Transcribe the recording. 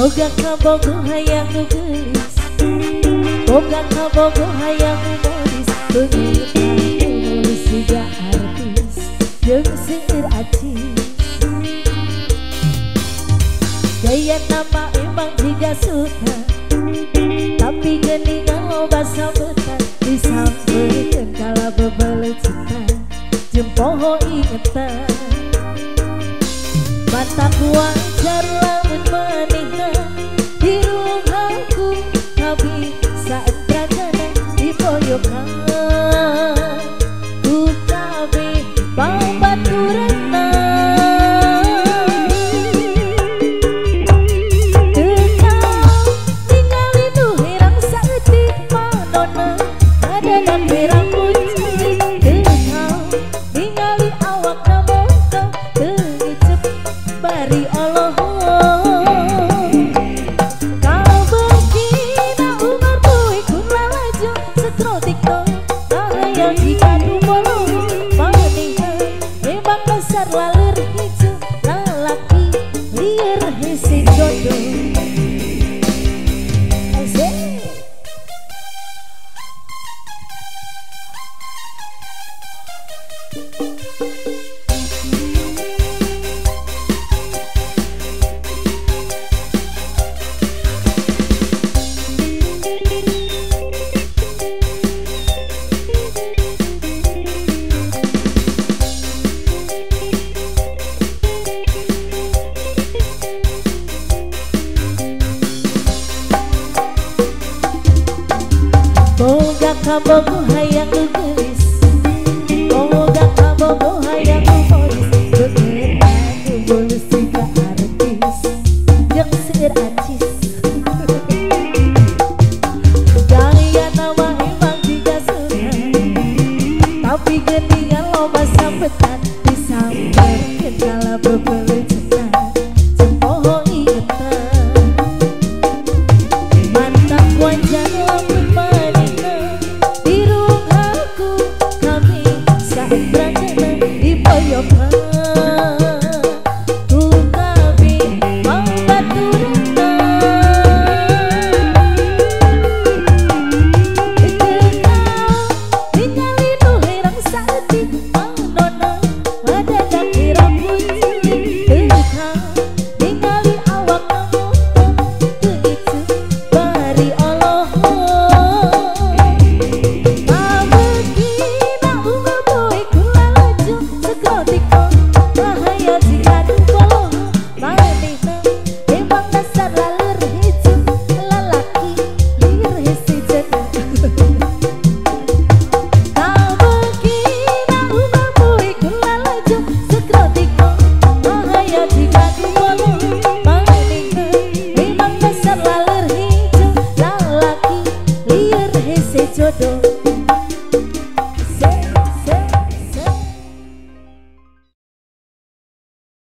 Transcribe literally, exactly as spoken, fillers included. Boga ka bogo hayang gelis, boga ka bogo hayang gelis, penulis juga artis, jeung seueur acis. Gaya nama emang jiga suta, tapi geningan loba sabetan, disampeurkeun kala bebeleucitan, jeung poho ingetan. Mata kuancar lamun manehna dirung aku tapi saat prakana dipoyokan ku kabeh bau baturanna teu tau ningali nu hirang saeutik manonna adonan hirang buci teu tau ningali awakna montong teu bari Allah kau berkina umar kuih kun lalaju setro tiktok bahaya jika tu bolong manihkan memang besar walur hijau lalaki liar hisi jodoh Boga ka bogo hayang gelis, boga ka bogo hayang gelis, bener aku boleh siga artis, jeung seueur acis. Gaya nama emang jiga suta, tapi geningan loba sabetan, disampeurkeun kala bebeleucitan, jeung poho ingetan. Mantap wajar lamun manehna dirung aku kami saat beranjana di poyokan.